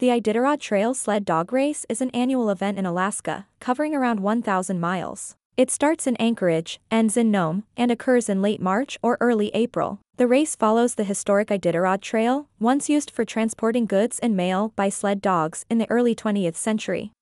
The Iditarod Trail Sled Dog Race is an annual event in Alaska, covering around 1,000 miles. It starts in Anchorage, ends in Nome, and occurs in late March or early April. The race follows the historic Iditarod Trail, once used for transporting goods and mail by sled dogs in the early 20th century.